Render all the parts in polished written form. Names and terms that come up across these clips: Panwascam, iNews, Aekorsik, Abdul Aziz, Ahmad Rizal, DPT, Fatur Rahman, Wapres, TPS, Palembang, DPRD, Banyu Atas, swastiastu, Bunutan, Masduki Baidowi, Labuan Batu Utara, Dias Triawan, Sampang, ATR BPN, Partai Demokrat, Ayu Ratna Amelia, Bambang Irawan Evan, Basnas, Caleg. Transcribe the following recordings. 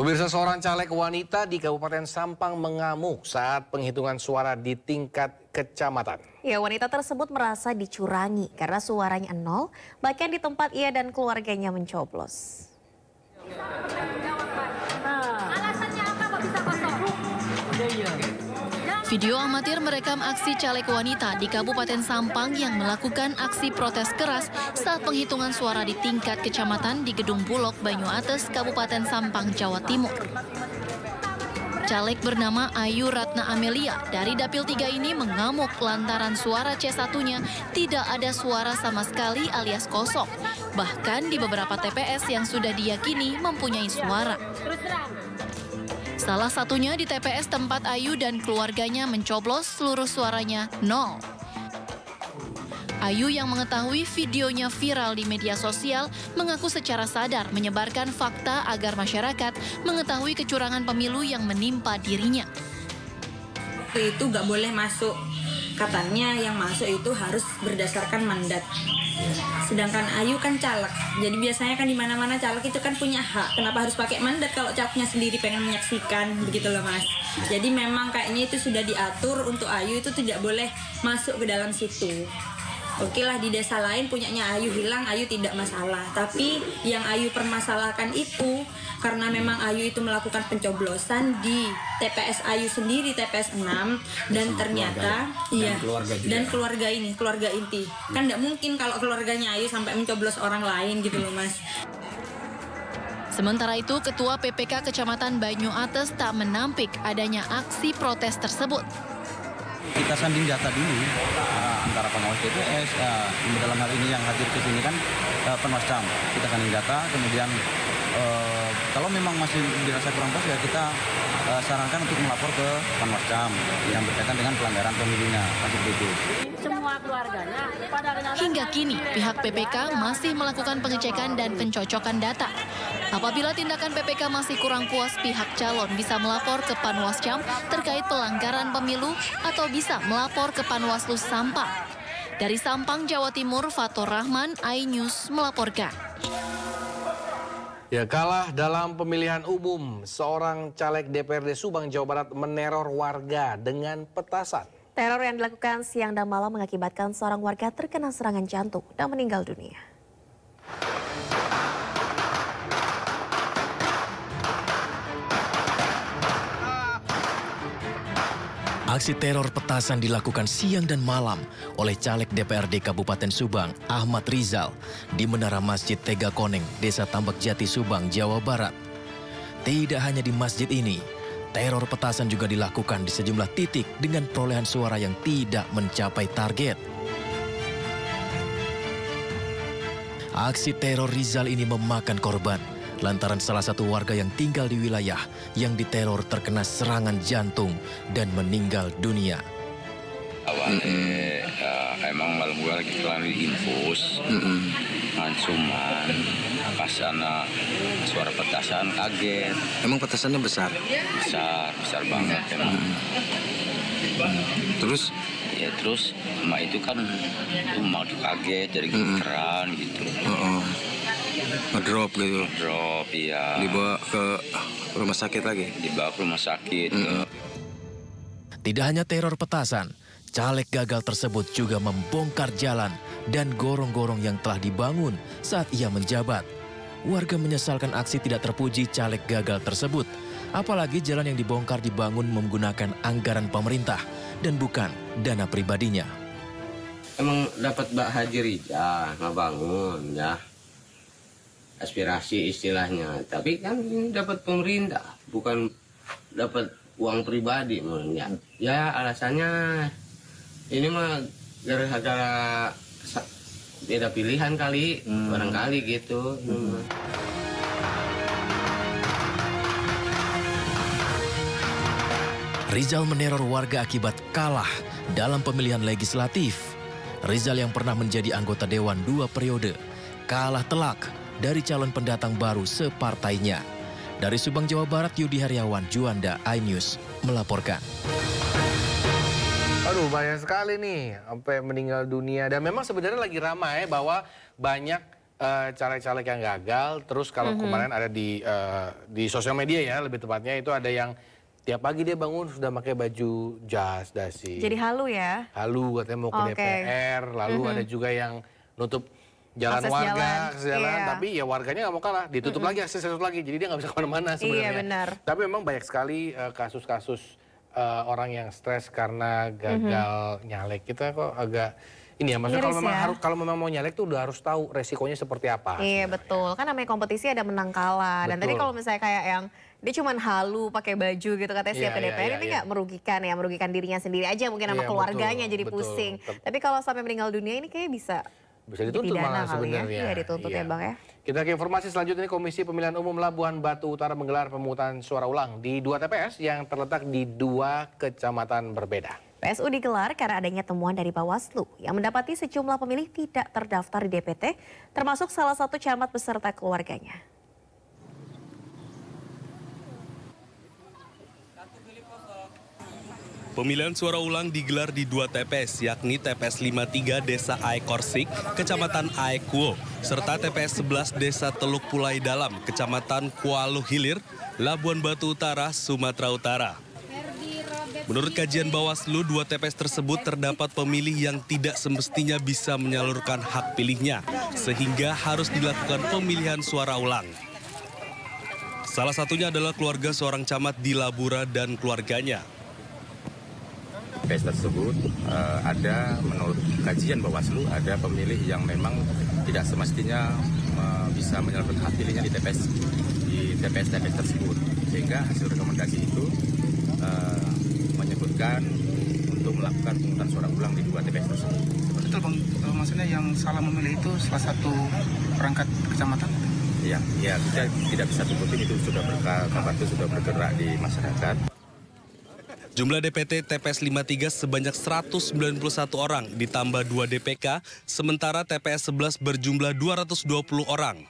Pemirsa, seorang caleg wanita di Kabupaten Sampang mengamuk saat penghitungan suara di tingkat kecamatan. Ya, wanita tersebut merasa dicurangi karena suaranya nol, bahkan di tempat ia dan keluarganya mencoblos. Video amatir merekam aksi caleg wanita di Kabupaten Sampang yang melakukan aksi protes keras saat penghitungan suara di tingkat kecamatan di Gedung Bulog, Banyu Atas, Kabupaten Sampang, Jawa Timur. Caleg bernama Ayu Ratna Amelia dari Dapil 3 ini mengamuk lantaran suara C1-nya tidak ada suara sama sekali alias kosong, bahkan di beberapa TPS yang sudah diyakini mempunyai suara. Salah satunya di TPS tempat Ayu dan keluarganya mencoblos, seluruh suaranya nol. Ayu yang mengetahui videonya viral di media sosial mengaku secara sadar menyebarkan fakta agar masyarakat mengetahui kecurangan pemilu yang menimpa dirinya. Itu nggak boleh masuk. Katanya yang masuk itu harus berdasarkan mandat. Sedangkan Ayu kan caleg, jadi biasanya kan di mana-mana caleg itu kan punya hak. Kenapa harus pakai mandat kalau calegnya sendiri pengen menyaksikan, begitu loh Mas. Jadi memang kayaknya itu sudah diatur untuk Ayu itu tidak boleh masuk ke dalam situ. Oke lah, di desa lain punyanya Ayu hilang, Ayu tidak masalah. Tapi yang Ayu permasalahkan itu karena memang Ayu itu melakukan pencoblosan di TPS Ayu sendiri, TPS 6, dan ternyata keluarga inti. Kan tidak mungkin kalau keluarganya Ayu sampai mencoblos orang lain gitu loh Mas. Sementara itu, Ketua PPK Kecamatan Banyu Atas tak menampik adanya aksi protes tersebut. Kita sanding data dulu antara pengawas TPS, dalam hal ini yang hadir ke sini kan pengawas CAM. Kita sanding data, kemudian kalau memang masih dirasa kurang pas ya kita sarankan untuk melapor ke pengawas CAM yang berkaitan dengan pelanggaran pemilunya. Hingga kini pihak PPK masih melakukan pengecekan dan pencocokan data. Apabila tindakan PPK masih kurang puas, pihak calon bisa melapor ke Panwascam terkait pelanggaran pemilu atau bisa melapor ke Panwaslu Sampang. Dari Sampang, Jawa Timur, Fatur Rahman, iNews melaporkan. Ya, kalah dalam pemilihan umum, seorang caleg DPRD Subang, Jawa Barat meneror warga dengan petasan. Teror yang dilakukan siang dan malam mengakibatkan seorang warga terkena serangan jantung dan meninggal dunia. Aksi teror petasan dilakukan siang dan malam oleh caleg DPRD Kabupaten Subang, Ahmad Rizal, di Menara Masjid Tega Koneng, Desa Tambak Jati, Subang, Jawa Barat. Tidak hanya di masjid ini, teror petasan juga dilakukan di sejumlah titik dengan perolehan suara yang tidak mencapai target. Aksi teror Rizal ini memakan korban lantaran salah satu warga yang tinggal di wilayah yang diteror terkena serangan jantung dan meninggal dunia. Emang malam gue lagi kelar infus, cuman pas anak suara petasan kaget. Emang petasannya besar? Besar banget emang. Terus? Ya terus, emak itu kan mau kaget dari gemeteran gitu. Ngedrop gitu? Ngedrop, iya. Dibawa ke rumah sakit lagi? Dibawa ke rumah sakit. Tidak hanya teror petasan, caleg gagal tersebut juga membongkar jalan dan gorong-gorong yang telah dibangun saat ia menjabat. Warga menyesalkan aksi tidak terpuji caleg gagal tersebut. Apalagi jalan yang dibongkar dibangun menggunakan anggaran pemerintah dan bukan dana pribadinya. Emang dapat Mbak Haji Rijal ngebangun ya, aspirasi istilahnya. Tapi kan ini dapat pemerintah, bukan dapat uang pribadi. Ya alasannya ini mah gara-gara beda pilihan kali, barangkali gitu. Rizal meneror warga akibat kalah dalam pemilihan legislatif. Rizal yang pernah menjadi anggota Dewan 2 periode, kalah telak dari calon pendatang baru separtainya. Dari Subang, Jawa Barat, Yudi Haryawan, Juanda, iNews melaporkan. Aduh, banyak sekali nih, sampai meninggal dunia. Dan memang sebenarnya lagi ramai bahwa banyak caleg-caleg yang gagal. Terus kalau kemarin ada di sosial media ya, lebih tepatnya itu ada yang tiap pagi dia bangun sudah pakai baju jas dasi. Jadi halu ya? Halu, katanya mau ke DPR. Lalu ada juga yang nutup jalan akses warga, jalan. Tapi ya warganya nggak mau kalah, ditutup lagi, akses lagi. Jadi dia nggak bisa kemana-mana sebenarnya. Iya, benar. Tapi memang banyak sekali kasus-kasus orang yang stres karena gagal nyalek. Kita kok agak... Ini ya, maksudnya kalau memang, kalau memang mau nyalek tuh udah harus tahu resikonya seperti apa. Iya, betul. Kan namanya kompetisi ada menang kalah. Betul. Dan tadi kalau misalnya kayak yang dia cuma halu pakai baju gitu katanya siap ke DPR, ini nggak merugikan ya, merugikan dirinya sendiri aja mungkin sama keluarganya jadi pusing. Tapi kalau sampai meninggal dunia ini kayaknya bisa dituntut malah sebenarnya. Iya, dituntut ya Bang ya. Kita ke informasi selanjutnya, Komisi Pemilihan Umum Labuan Batu Utara menggelar pemungutan suara ulang di 2 TPS yang terletak di 2 kecamatan berbeda. PSU digelar karena adanya temuan dari Bawaslu yang mendapati sejumlah pemilih tidak terdaftar di DPT, termasuk salah satu camat beserta keluarganya. Pemilihan suara ulang digelar di 2 TPS, yakni TPS 53 Desa Aekorsik, Kecamatan Aekuo, serta TPS 11 Desa Teluk Pulai Dalam, Kecamatan Kualuhilir, Labuan Batu Utara, Sumatera Utara. Menurut kajian Bawaslu, 2 TPS tersebut terdapat pemilih yang tidak semestinya bisa menyalurkan hak pilihnya, sehingga harus dilakukan pemilihan suara ulang. Salah satunya adalah keluarga seorang camat di Labura dan keluarganya. TPS tersebut ada, menurut kajian Bawaslu, ada pemilih yang memang tidak semestinya bisa menyalurkan hak pilihnya di TPS tersebut. Sehingga hasil rekomendasi itu menyebutkan untuk melakukan pemungutan suara ulang di 2 TPS tersebut. Betul Bang, maksudnya yang salah memilih itu salah satu perangkat kecamatan? Iya, ya, kita tidak bisa tutupi itu sudah bergerak di masyarakat. Jumlah DPT TPS 53 sebanyak 191 orang ditambah 2 DPK, sementara TPS 11 berjumlah 220 orang.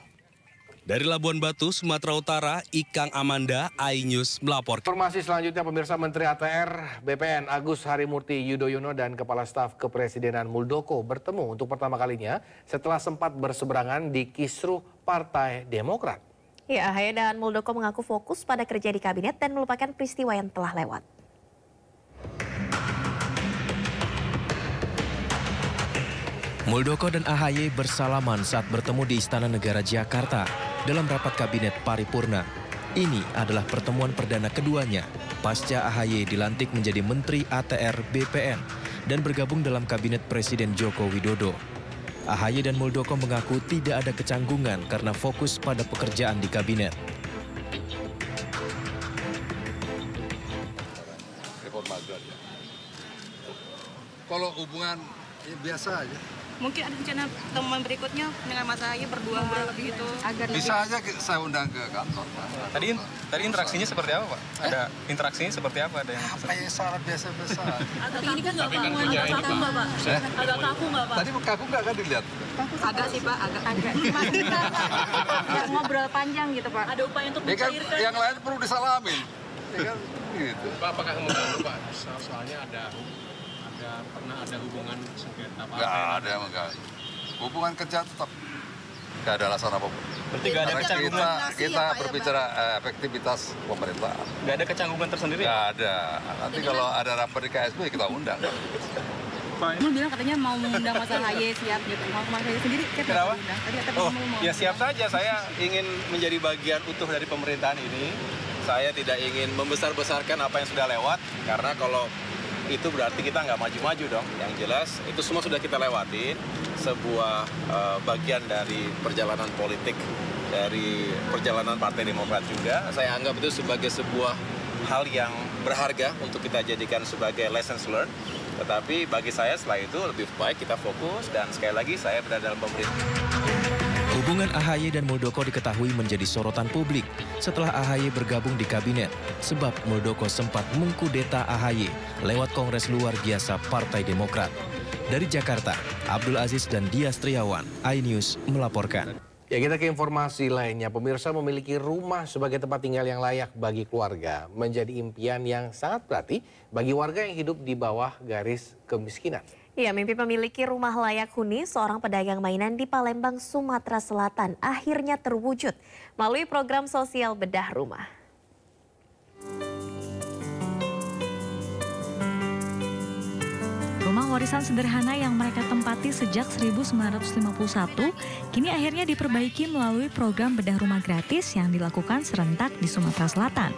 Dari Labuan Batu, Sumatera Utara, Ikang Amanda, iNews melaporkan. Informasi selanjutnya, pemirsa, Menteri ATR BPN Agus Harimurti Yudhoyono dan Kepala Staf Kepresidenan Muldoko bertemu untuk pertama kalinya setelah sempat berseberangan di kisruh Partai Demokrat. Ya, Ahy dan Muldoko mengaku fokus pada kerja di kabinet dan melupakan peristiwa yang telah lewat. Muldoko dan Ahy bersalaman saat bertemu di Istana Negara Jakarta dalam rapat kabinet paripurna. Ini adalah pertemuan perdana keduanya pasca Ahy dilantik menjadi Menteri ATR BPN dan bergabung dalam kabinet Presiden Joko Widodo. Ahy dan Muldoko mengaku tidak ada kecanggungan karena fokus pada pekerjaan di kabinet. Kalau hubungan ya biasa aja. Mungkin ada rencana teman berikutnya dengan Mas Ahy berdua begitu. Bisa aja saya undang ke kantor. Tadi interaksinya seperti apa, Pak? Ada interaksinya seperti apa? Ada yang kayak syarat biasa-biasa. Tapi ini kan nggak kaku nggak, Pak? Agak kaku nggak, Pak? Tadi kaku nggak kan dilihat? Agak sih, Pak. Agak. Nggak ngobrol panjang gitu, Pak. Ada upaya untuk mencairkan. Yang lain perlu disalamin. Gitu. Pak, apakah kemudian, Pak? Soalnya ada... pernah ada hubungan sengketa apa? Nggak ada, enggak. Hubungan kerja tetap nggak ada alasan apapun. Berarti nggak ada kecanggungan. Kita berbicara efektivitas pemerintahan. Nggak ada kecanggungan tersendiri? Nggak ada. Nanti kalau ada rapat di KSB kita undang. Kamu bilang katanya mau mengundang Mas Ahy, siap gitu. Mau Mas Ahy sendiri kenapa? Ya siap saja. Saya ingin menjadi bagian utuh dari pemerintahan ini. Saya tidak ingin membesar-besarkan apa yang sudah lewat. Karena kalau itu berarti kita nggak maju-maju dong. Yang jelas itu semua sudah kita lewatin, sebuah bagian dari perjalanan politik, dari perjalanan Partai Demokrat juga. Saya anggap itu sebagai sebuah hal yang berharga untuk kita jadikan sebagai lessons learned. Tetapi bagi saya setelah itu lebih baik kita fokus dan sekali lagi saya berada dalam pemerintahan. Hubungan Ahy dan Muldoko diketahui menjadi sorotan publik setelah Ahy bergabung di kabinet, sebab Muldoko sempat mengkudeta Ahy lewat Kongres Luar Biasa Partai Demokrat. Dari Jakarta, Abdul Aziz dan Dias Triawan, iNews melaporkan. Ya, kita ke informasi lainnya. Pemirsa, memiliki rumah sebagai tempat tinggal yang layak bagi keluarga menjadi impian yang sangat berarti bagi warga yang hidup di bawah garis kemiskinan. Ya, mimpi memiliki rumah layak huni seorang pedagang mainan di Palembang, Sumatera Selatan akhirnya terwujud melalui program sosial bedah rumah. Rumah warisan sederhana yang mereka tempati sejak 1951 kini akhirnya diperbaiki melalui program bedah rumah gratis yang dilakukan serentak di Sumatera Selatan.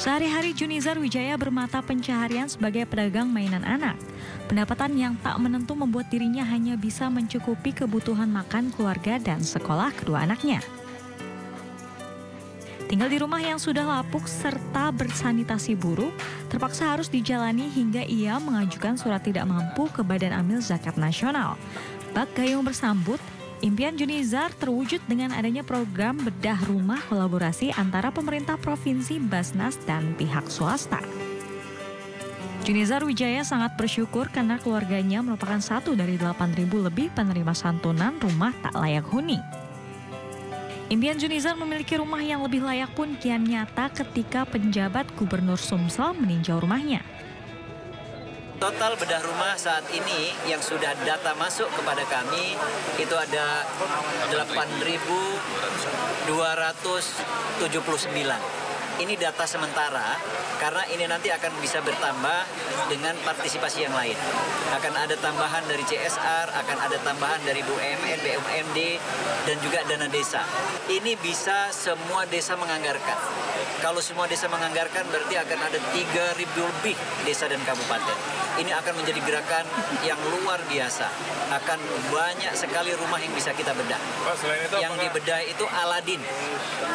Sehari-hari Junizar Wijaya bermata pencaharian sebagai pedagang mainan anak. Pendapatan yang tak menentu membuat dirinya hanya bisa mencukupi kebutuhan makan keluarga dan sekolah kedua anaknya. Tinggal di rumah yang sudah lapuk serta bersanitasi buruk, terpaksa harus dijalani hingga ia mengajukan surat tidak mampu ke Badan Amil Zakat Nasional. Bak Gayung bersambut, impian Junizar terwujud dengan adanya program bedah rumah kolaborasi antara pemerintah provinsi, Basnas, dan pihak swasta. Junizar Wijaya sangat bersyukur karena keluarganya merupakan satu dari 8.000 lebih penerima santunan rumah tak layak huni. Impian Junizar memiliki rumah yang lebih layak pun kian nyata ketika penjabat Gubernur Sumsel meninjau rumahnya. Total bedah rumah saat ini yang sudah data masuk kepada kami itu ada 8.279. Ini data sementara karena ini nanti akan bisa bertambah dengan partisipasi yang lain. Akan ada tambahan dari CSR, akan ada tambahan dari BUMN, BUMD, dan juga dana desa. Ini bisa semua desa menganggarkan. Kalau semua desa menganggarkan berarti akan ada 3.000 lebih desa dan kabupaten. Ini akan menjadi gerakan yang luar biasa. Akan banyak sekali rumah yang bisa kita bedah. Yang dibedah itu Aladin,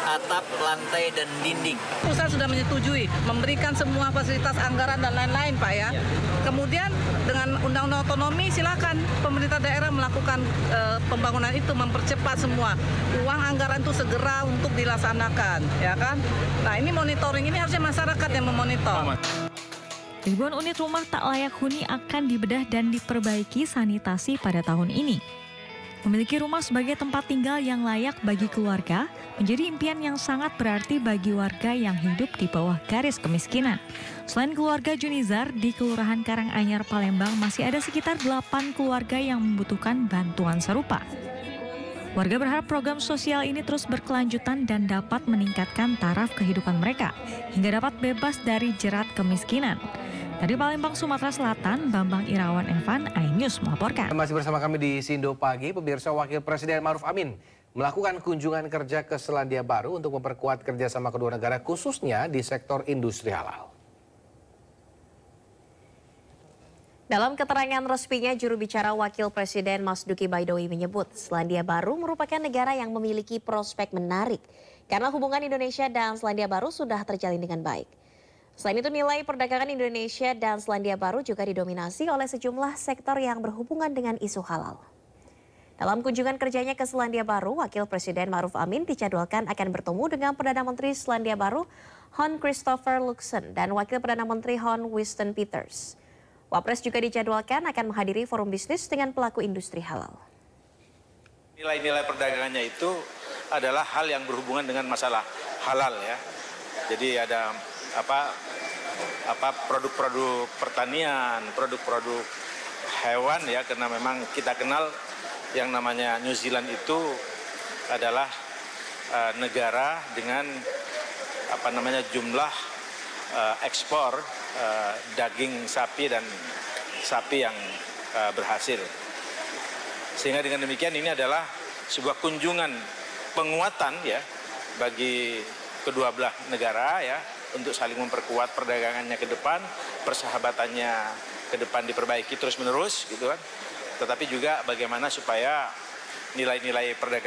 atap, lantai, dan dinding. Pusat sudah menyetujui, memberikan semua fasilitas anggaran dan lain-lain, Pak ya. Kemudian dengan undang-undang otonomi silakan pemerintah daerah melakukan pembangunan itu, mempercepat semua. Uang anggaran itu segera untuk dilaksanakan, ya kan? Nah, ini monitoring ini harusnya masyarakat yang memonitor. Ribuan unit rumah tak layak huni akan dibedah dan diperbaiki sanitasi pada tahun ini. Memiliki rumah sebagai tempat tinggal yang layak bagi keluarga menjadi impian yang sangat berarti bagi warga yang hidup di bawah garis kemiskinan. Selain keluarga Junizar, di Kelurahan Karanganyar, Palembang masih ada sekitar 8 keluarga yang membutuhkan bantuan serupa. Warga berharap program sosial ini terus berkelanjutan dan dapat meningkatkan taraf kehidupan mereka, hingga dapat bebas dari jerat kemiskinan. Dari Palembang, Sumatera Selatan, Bambang Irawan Evan, iNews melaporkan. Masih bersama kami di Sindo Pagi, pemirsa. Wakil Presiden Ma'ruf Amin melakukan kunjungan kerja ke Selandia Baru untuk memperkuat kerjasama kedua negara, khususnya di sektor industri halal. Dalam keterangan resminya, juru bicara Wakil Presiden Masduki Baidowi menyebut Selandia Baru merupakan negara yang memiliki prospek menarik karena hubungan Indonesia dan Selandia Baru sudah terjalin dengan baik. Selain itu, nilai perdagangan Indonesia dan Selandia Baru juga didominasi oleh sejumlah sektor yang berhubungan dengan isu halal. Dalam kunjungan kerjanya ke Selandia Baru, Wakil Presiden Ma'ruf Amin dijadwalkan akan bertemu dengan Perdana Menteri Selandia Baru Hon Christopher Luxon dan Wakil Perdana Menteri Hon Winston Peters. Wapres juga dijadwalkan akan menghadiri forum bisnis dengan pelaku industri halal. Nilai-nilai perdagangannya itu adalah hal yang berhubungan dengan masalah halal ya. Jadi ada produk-produk pertanian, produk-produk hewan ya, karena memang kita kenal yang namanya New Zealand itu adalah negara dengan jumlah ekspor daging sapi dan sapi yang berhasil. Sehingga dengan demikian ini adalah sebuah kunjungan penguatan ya bagi kedua belah negara ya untuk saling memperkuat perdagangannya ke depan, persahabatannya ke depan diperbaiki terus-menerus gitu kan. Tetapi juga bagaimana supaya nilai-nilai perdagangan